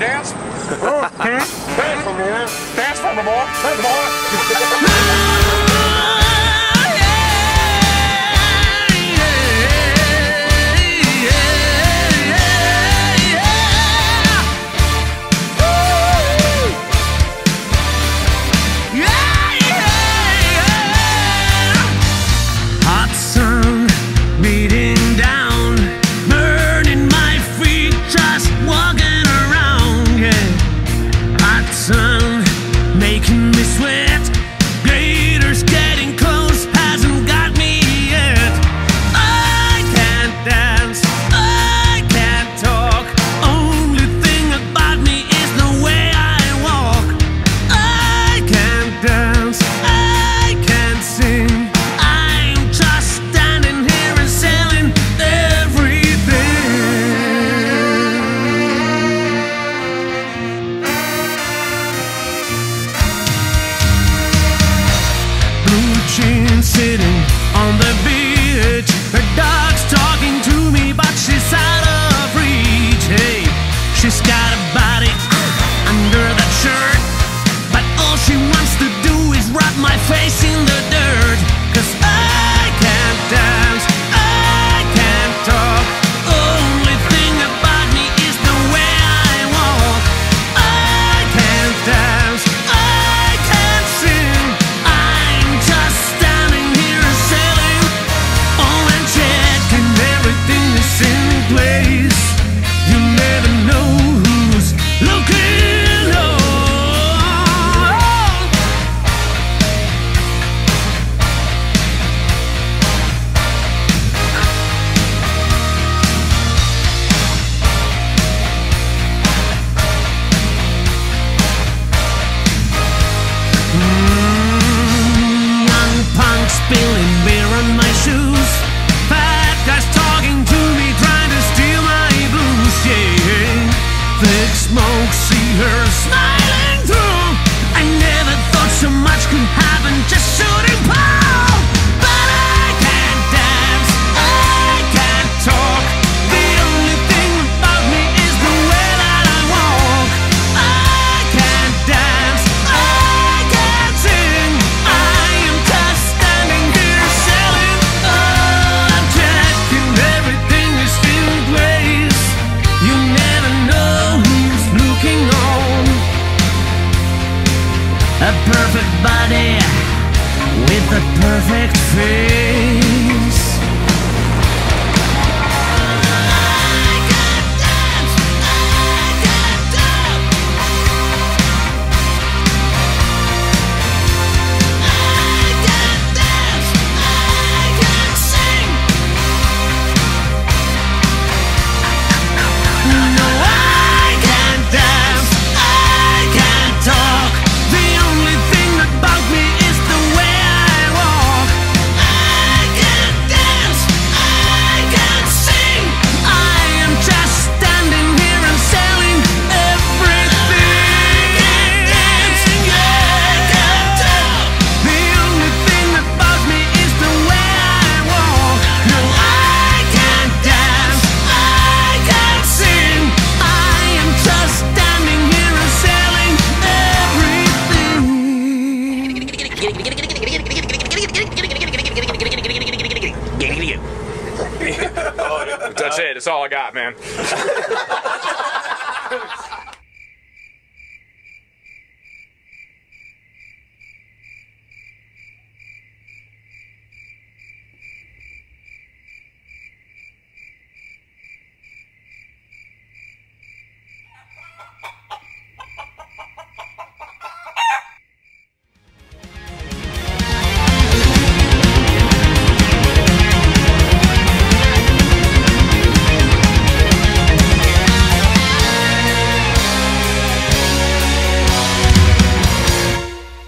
you dance? Dance for me, man. Dance for me, boy. Dance, boy. Sitting on the beach, her dog's talking to me, but she's out of reach. Hey, she's got a body under that shirt, but all she wants to do is rub my face in the dirt. 'Cause I can't dance, I can't talk, only thing about me is the way I walk. I can't dance, I can't sing, I'm just spilling beer on my shoes, fat guys talking to me, trying to steal my blues. Yeah, thick smoke, see her smiling through. I never thought so much could happen, just shooting pow. But I can't dance, I can't talk, the only thing about me is the way that I walk. I can't dance, I can't sing, I am just a perfect body with a perfect face. I can't dance, I can't talk, I can't dance, I can't sing, no, I can't dance, I can't talk. That's it. That's all I got, man.